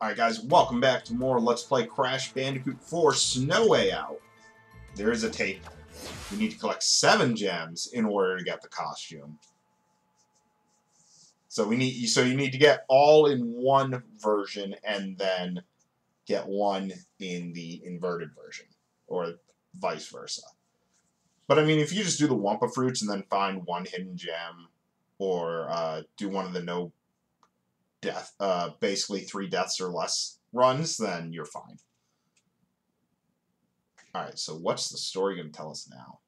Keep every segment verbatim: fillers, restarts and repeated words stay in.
Alright guys, welcome back to more Let's Play Crash Bandicoot four Snow Way Out. There is a tape. We need to collect seven gems in order to get the costume. So we need so you need to get all in one version and then get one in the inverted version, or vice versa. But I mean, if you just do the Wumpa Fruits and then find one hidden gem, or uh, do one of the no death, uh, basically three deaths or less runs, then you're fine. Alright, so what's the story going to tell us now?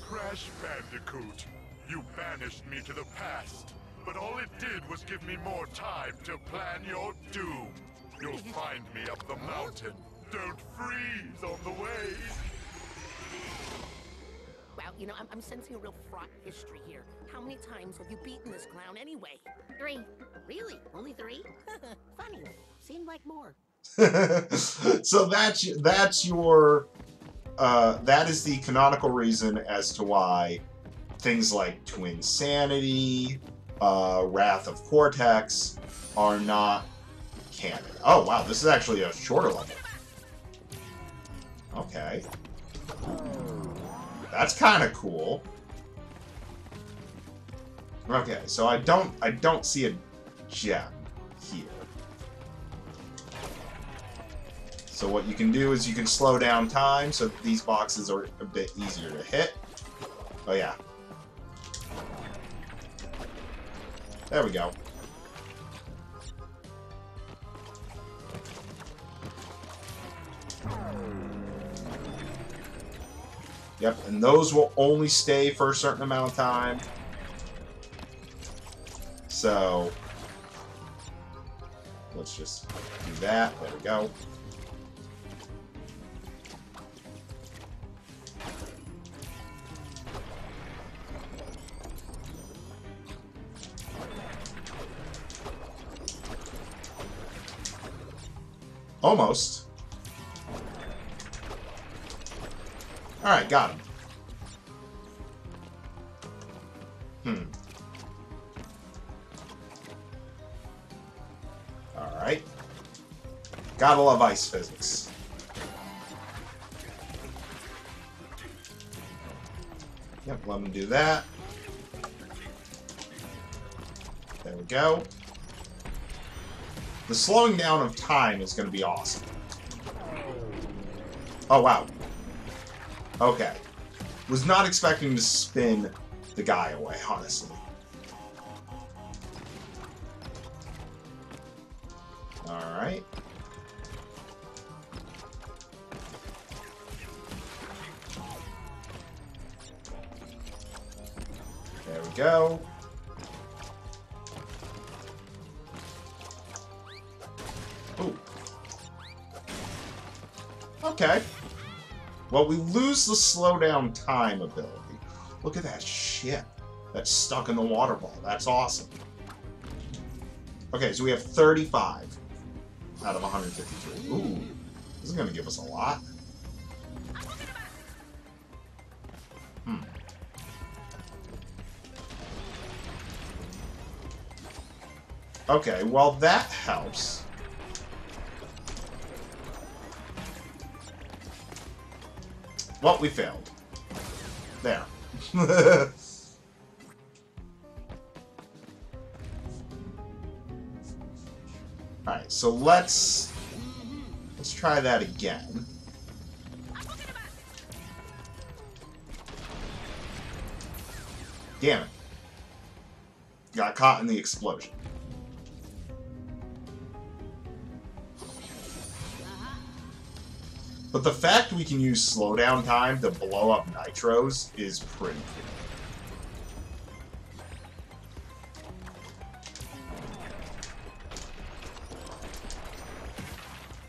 Crash Bandicoot, you banished me to the past, but all it did was give me more time to plan your doom. You'll find me up the mountain. Don't freeze on the way. Well, you know, I'm, I'm sensing a real fraught history here. How many times have you beaten this clown anyway? Three. Really? Only three? Funny. Seemed like more. So that's that's your uh, that is the canonical reason as to why things like Twin Sanity, uh, Wrath of Cortex, are not canon. Oh wow, this is actually a shorter level. Okay. That's kind of cool. Okay, so I don't I don't see a gem here. So what you can do is you can slow down time so that these boxes are a bit easier to hit. Oh yeah. There we go. Yep, and those will only stay for a certain amount of time. So, let's just do that. There we go. Almost. Alright, got him. Hmm. Alright. Gotta love ice physics. Yep, let me do that. There we go. The slowing down of time is gonna be awesome. Oh, wow. Okay. Was not expecting to spin the guy away, honestly. Alright. There we go. Ooh. Okay. Well, we lose the slow down time ability. Look at that ship that's stuck in the water ball. That's awesome. Okay, so we have thirty-five out of one hundred fifty-three. Ooh, this is going to give us a lot. Hmm. Okay, well, that helps. Well, we failed. There. Alright, so let's... Let's try that again. Damn it. Got caught in the explosion. But the fact we can use slowdown time to blow up nitros is pretty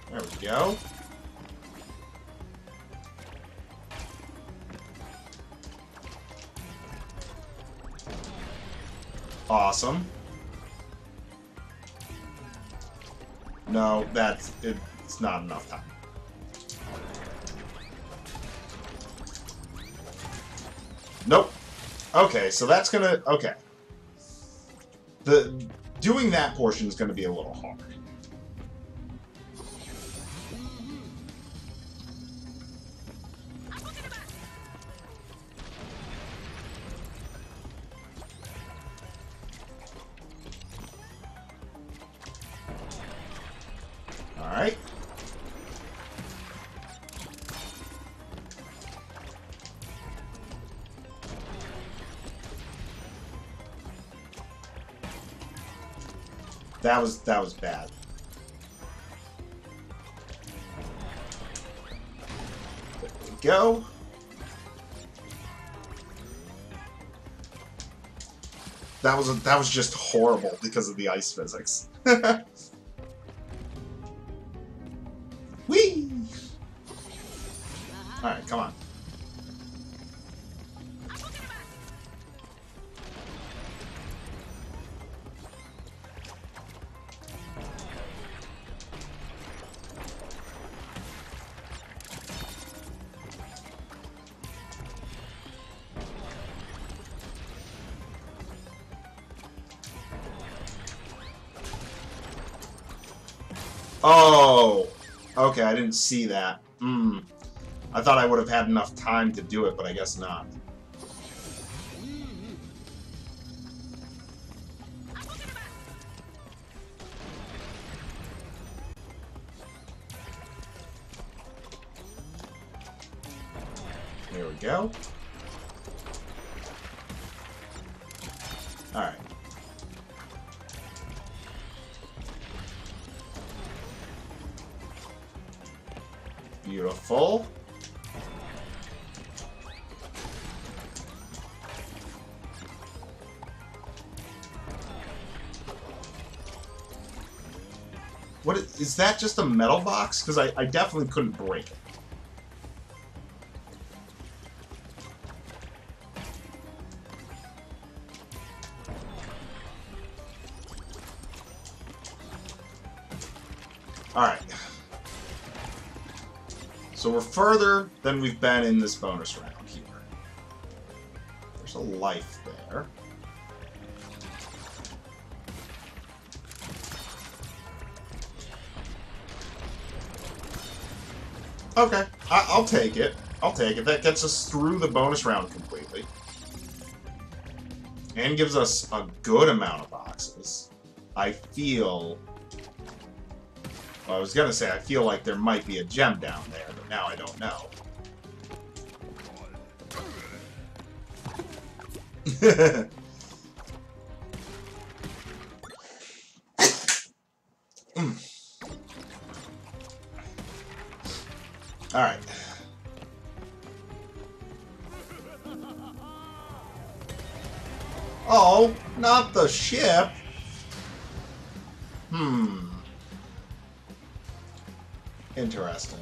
cool. There we go. Awesome. No, that's it, it's not enough time. Nope. Okay, so that's gonna... Okay. The... Doing that portion is gonna be a little hard. Alright. That was, that was bad. There we go. That was, a, that was just horrible because of the ice physics. Whee! Alright, come on. Oh, okay, I didn't see that. Mm. I thought I would have had enough time to do it, but I guess not. There we go. All right. Beautiful. What is, is that just a metal box? Because I, I definitely couldn't break it. Alright. So we're further than we've been in this bonus round here. There's a life there. Okay, I I'll take it. I'll take it. That gets us through the bonus round completely. And gives us a good amount of boxes. I feel... I was gonna say, I feel like there might be a gem down there, but now I don't know. All right. Oh, not the ship. Hmm. Interesting.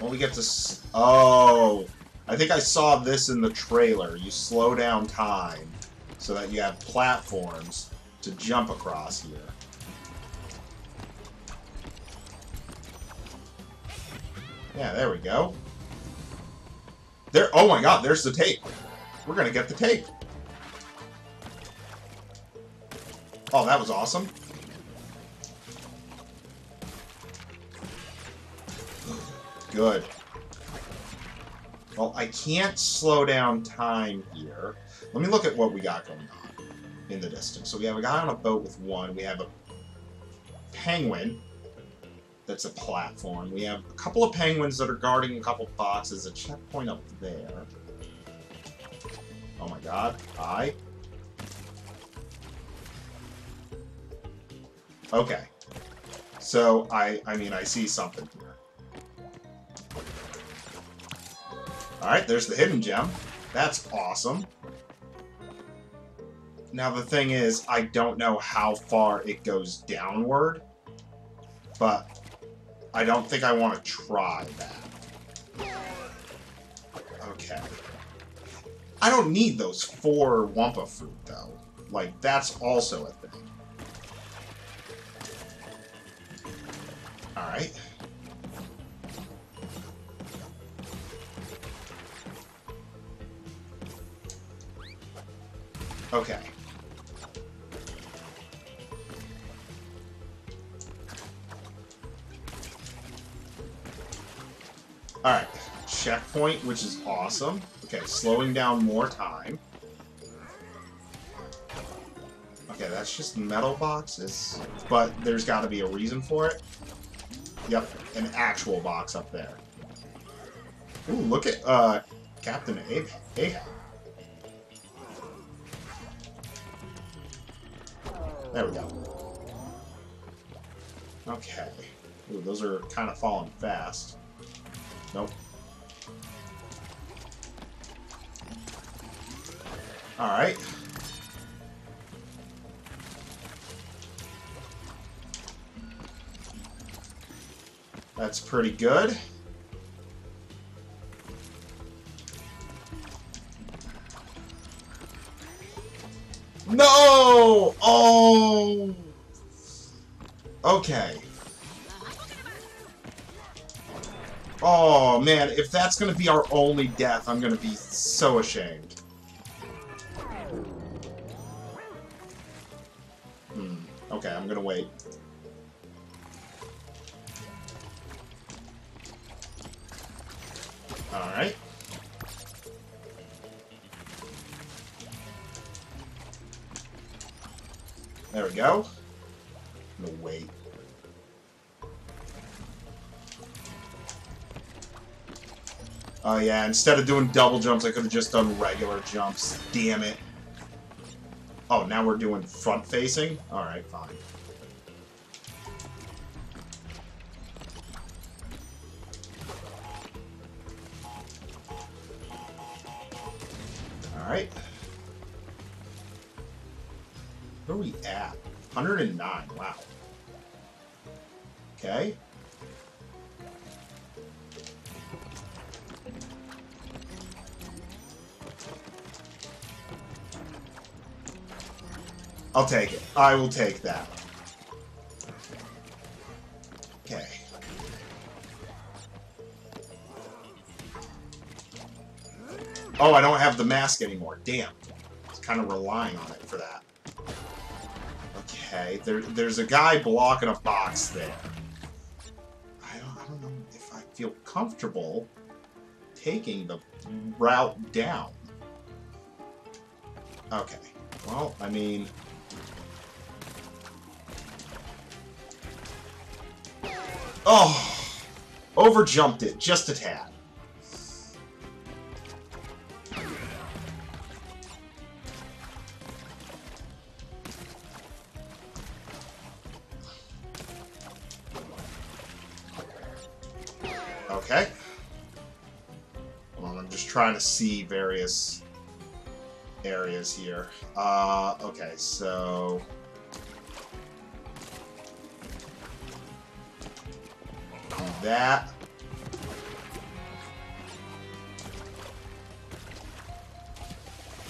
Well, we get to... S oh! I think I saw this in the trailer. You slow down time so that you have platforms to jump across here. Yeah, there we go. There... Oh my god, there's the tape! We're gonna get the tape! Oh, that was awesome. Good. Well, I can't slow down time here. Let me look at what we got going on in the distance. So we have a guy on a boat with one. We have a penguin that's a platform. We have a couple of penguins that are guarding a couple boxes. A checkpoint up there. Oh my god. I. Okay. So, I, I mean, I see something here. Alright, there's the hidden gem. That's awesome. Now the thing is, I don't know how far it goes downward, but I don't think I want to try that. Okay. I don't need those four Wumpa Fruit, though. Like, that's also a thing. Alright. Okay. Alright, checkpoint, which is awesome. Okay, slowing down more time. Okay, that's just metal boxes, but there's got to be a reason for it. Yep, an actual box up there. Ooh, look at uh, Captain Ape. Hey. There we go. Okay. Ooh, those are kind of falling fast. Nope. Alright. That's pretty good. No! Oh! Okay. Oh, man, if that's gonna be our only death, I'm gonna be so ashamed. Hmm. Okay, I'm gonna wait. Alright. There we go. I'm gonna wait. Oh yeah, instead of doing double jumps, I could have just done regular jumps. Damn it. Oh, now we're doing front facing? Alright, fine. Alright. Where are we at? one oh nine, wow. Okay. I'll take it. I will take that. Okay. Oh, I don't have the mask anymore. Damn. I was kind of relying on it for that. Okay, there, there's a guy blocking a box there. I don't, I don't know if I feel comfortable taking the route down. Okay, well, I mean... Oh! Overjumped it, just a tad. Okay. Well, I'm just trying to see various areas here. Uh, okay, so... Do that.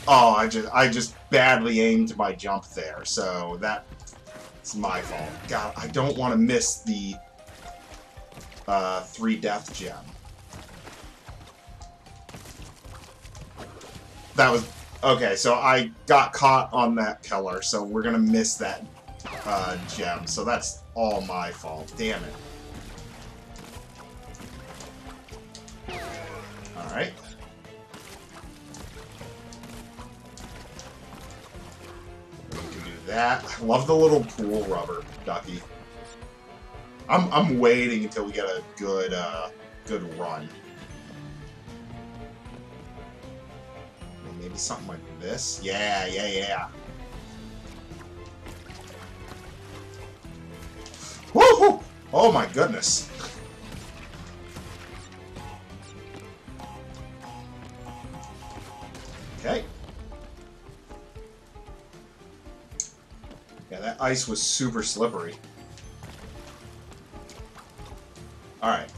Oh, I just, I just badly aimed my jump there, so that's my fault. God, I don't want to miss the... Uh, three death gem. That was... Okay, so I got caught on that pillar, so we're gonna miss that uh, gem. So that's all my fault. Damn it. Alright. We can do that. I love the little pool rubber, ducky. I'm, I'm waiting until we get a good, uh, good run. Maybe something like this? Yeah, yeah, yeah. Woohoo! Oh my goodness. Okay. Yeah, that ice was super slippery. Alright.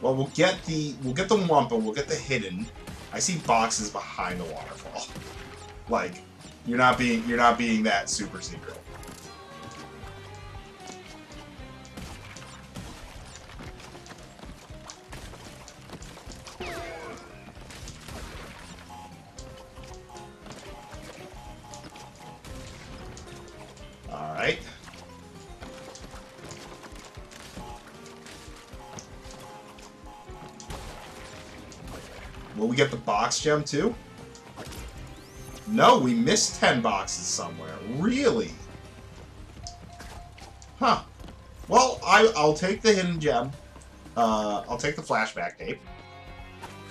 Well, we'll get the we'll get the Wumpa, we'll get the hidden. I see boxes behind the waterfall. Like, you're not being you're not being that super secret. get the box gem too? No, we missed ten boxes somewhere. Really? Huh. Well, I, I'll take the hidden gem. Uh, I'll take the flashback tape.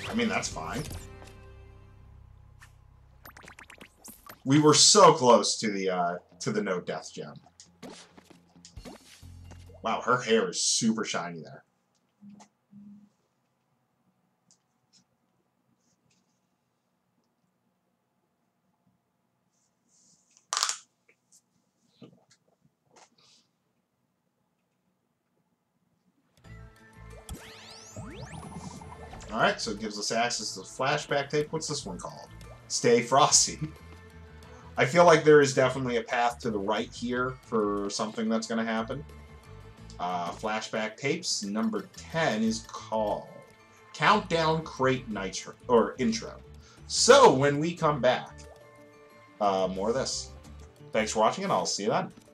I mean, that's fine. We were so close to the, uh, to the no death gem. Wow, her hair is super shiny there. Alright, so it gives us access to the flashback tape. What's this one called? Stay Frosty. I feel like there is definitely a path to the right here for something that's going to happen. Uh, flashback tapes number ten is called Countdown Crate Nitro, or Intro. So when we come back, uh, more of this. Thanks for watching, and I'll see you then.